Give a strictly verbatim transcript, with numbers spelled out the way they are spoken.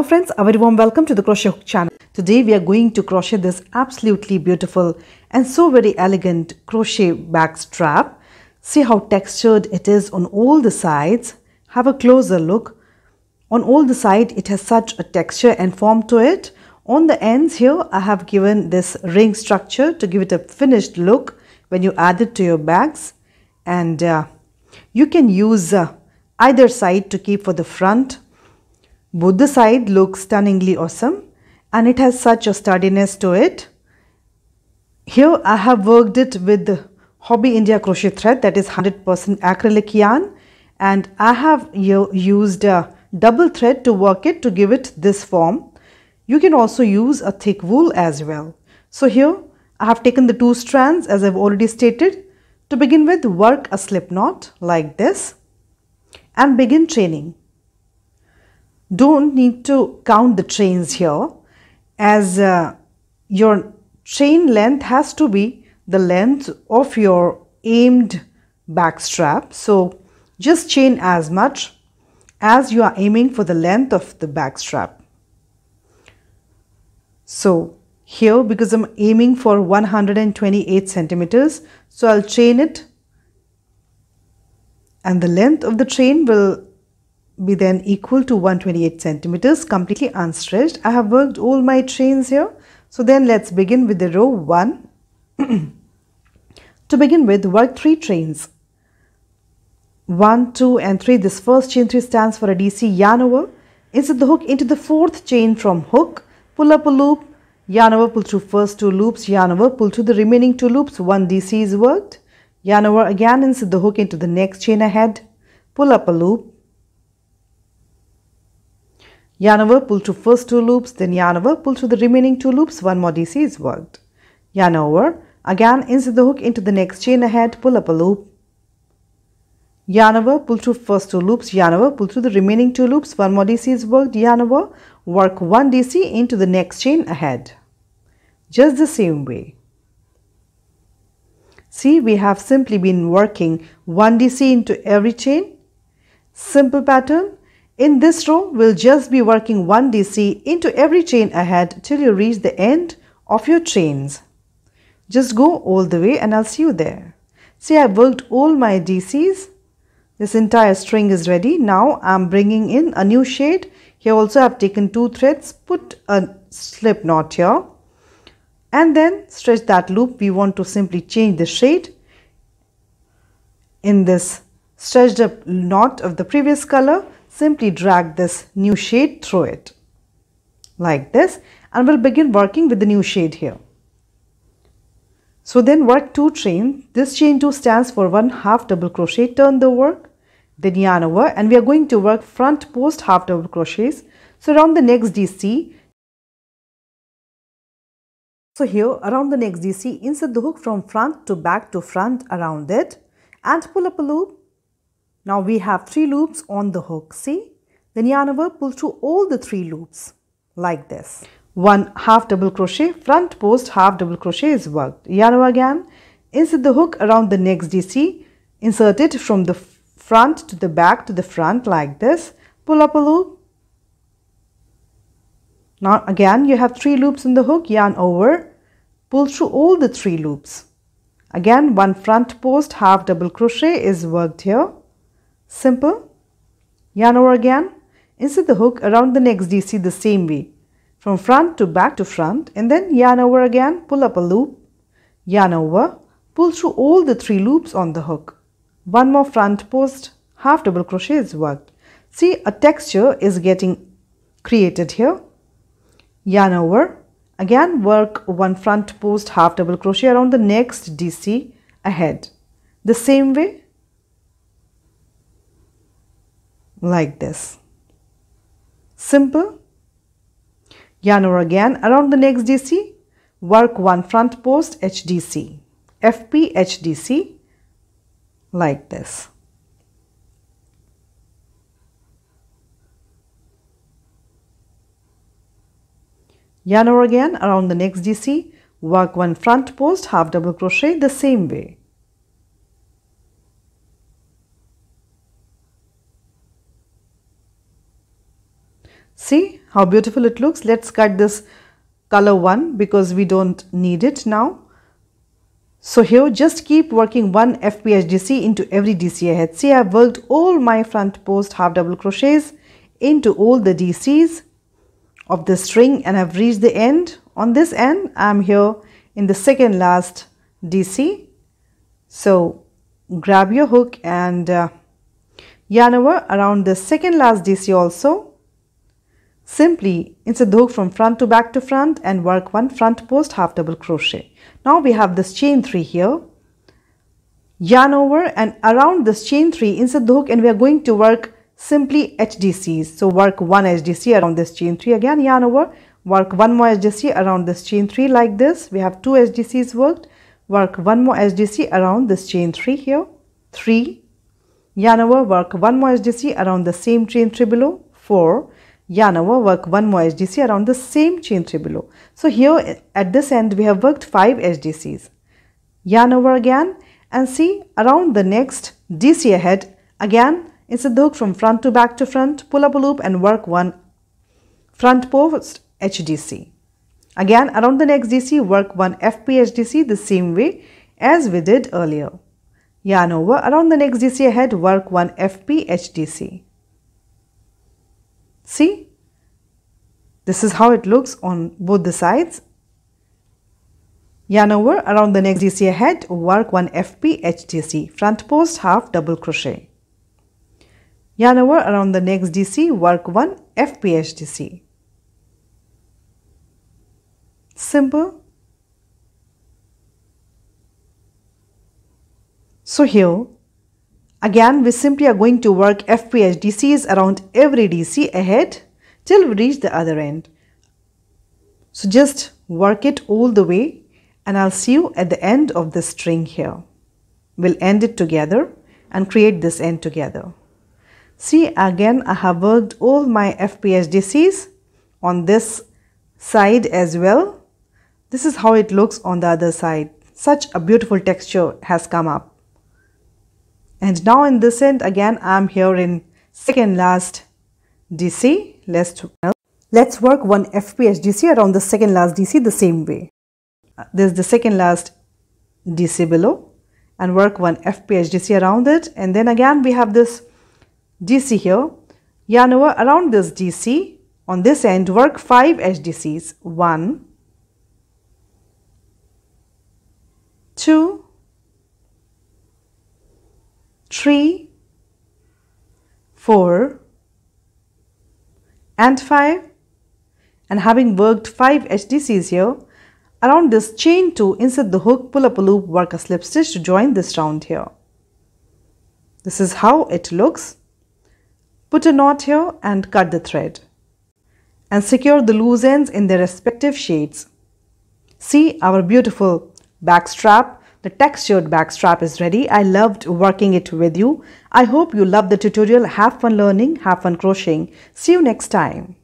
Hello friends, a very warm welcome to the Crochet Hook Channel. Today we are going to crochet this absolutely beautiful and so very elegant crochet back strap. See how textured it is on all the sides. Have a closer look. On all the sides it has such a texture and form to it. On the ends here I have given this ring structure to give it a finished look when you add it to your bags. And uh, you can use uh, either side to keep for the front. Both the side looks stunningly awesome and it has such a sturdiness to it. Here I have worked it with Hobby India crochet thread, that is one hundred percent acrylic yarn, and I have used a double thread to work it to give it this form. You can also use a thick wool as well. So here I have taken the two strands as I've already stated. To begin with, work a slip knot like this and begin chaining. Don't need to count the chains here, as uh, your chain length has to be the length of your aimed back strap. So just chain as much as you are aiming for the length of the back strap. So here, because I'm aiming for one hundred twenty-eight centimeters, so I'll chain it, and the length of the chain will be then equal to one hundred twenty-eight centimeters, completely unstretched. I have worked all my chains here. So then let's begin with the row one. To begin with, work three chains, one, two and three. This first chain three stands for a D C yarn over. Insert the hook into the fourth chain from hook, pull up a loop, yarn over, pull through first two loops, yarn over, pull through the remaining two loops, one D C is worked, yarn over again, insert the hook into the next chain ahead, pull up a loop, yarn over, pull through first two loops, then yarn over, pull through the remaining two loops, one more D C is worked. Yarn over, again insert the hook into the next chain ahead, pull up a loop. Yarn over, pull through first two loops, yarn over, pull through the remaining two loops, one more D C is worked, yarn over, work one D C into the next chain ahead. Just the same way. See, we have simply been working one D C into every chain. Simple pattern. In this row, we'll just be working one D C into every chain ahead till you reach the end of your chains. Just go all the way and I'll see you there. See, I've worked all my D Cs. This entire string is ready. Now I'm bringing in a new shade. Here also I've taken two threads, put a slip knot here, and then stretch that loop. We want to simply change the shade in this stretched up knot of the previous color. Simply drag this new shade through it like this, and we'll begin working with the new shade here. So then work two chains. This chain two stands for one half double crochet, turn the work, then yarn over, and we are going to work front post half double crochets. So around the next D C, so here around the next D C, insert the hook from front to back to front around it and pull up a loop. Now we have three loops on the hook, see? Then yarn over, pull through all the three loops like this. One half double crochet, front post half double crochet is worked. Yarn over again, insert the hook around the next D C, insert it from the front to the back to the front like this, pull up a loop. Now again you have three loops on the hook, yarn over, pull through all the three loops. Again one front post half double crochet is worked here. Simple. Yarn over again, insert the hook around the next D C the same way, from front to back to front, and then yarn over again, pull up a loop, yarn over, pull through all the three loops on the hook. One more front post half double crochet is worked. See, a texture is getting created here. Yarn over again, work one front post half double crochet around the next D C ahead the same way, like this. Simple. Yarn over again, around the next D C, work one front post H D C, F P H D C like this. Yarn over again, around the next D C, work one front post half double crochet the same way. See how beautiful it looks. Let's cut this color one because we don't need it now. So here just keep working one F P H D C into every D C ahead. See, I've worked all my front post half double crochets into all the D Cs of the string, and I've reached the end. On this end I'm here in the second last D C. So grab your hook and uh, yarn over around the second last D C also. Simply insert the hook from front to back to front and work one front post half double crochet. Now we have this chain three here. Yarn over and around this chain three insert the hook, and we are going to work simply H D Cs. So work one H D C around this chain three. Again yarn over, work one more H D C around this chain three like this. We have two H D Cs worked. Work one more H D C around this chain three here. three. Yarn over, work one more H D C around the same chain three below. four. Yarn over, work one more H D C around the same chain three below. So here at this end we have worked five H D Cs. Yarn over again, and see around the next D C ahead, again insert the hook from front to back to front, pull up a loop and work one front post H D C. Again around the next D C work one F P H D C the same way as we did earlier. Yarn over, around the next D C ahead work one F P H D C. See, this is how it looks on both the sides. Yarn over, around the next D C ahead work one F P H D C, front post half double crochet. Yarn over, around the next D C work one F P H D C. Simple. So here again we simply are going to work F P H D Cs around every D C ahead till we reach the other end. So just work it all the way, and I'll see you at the end of the string here. We'll end it together and create this end together. See, again I have worked all my F P H D Cs on this side as well. This is how it looks on the other side. Such a beautiful texture has come up. And now in this end again I'm here in second last D C. Let's, let's work one F P H D C around the second last D C the same way. There's the second last D C below, and work one F P H D C around it, and then again we have this D C here. Yarn over, around this D C on this end work five H D Cs. One, two, three, four, and five. And having worked five H D Cs here, around this chain two insert the hook, pull up a loop, work a slip stitch to join this round here. This is how it looks. Put a knot here and cut the thread and secure the loose ends in their respective shades. See, our beautiful back strap. The textured back strap is ready. I loved working it with you. I hope you loved the tutorial. Have fun learning, have fun crocheting. See you next time.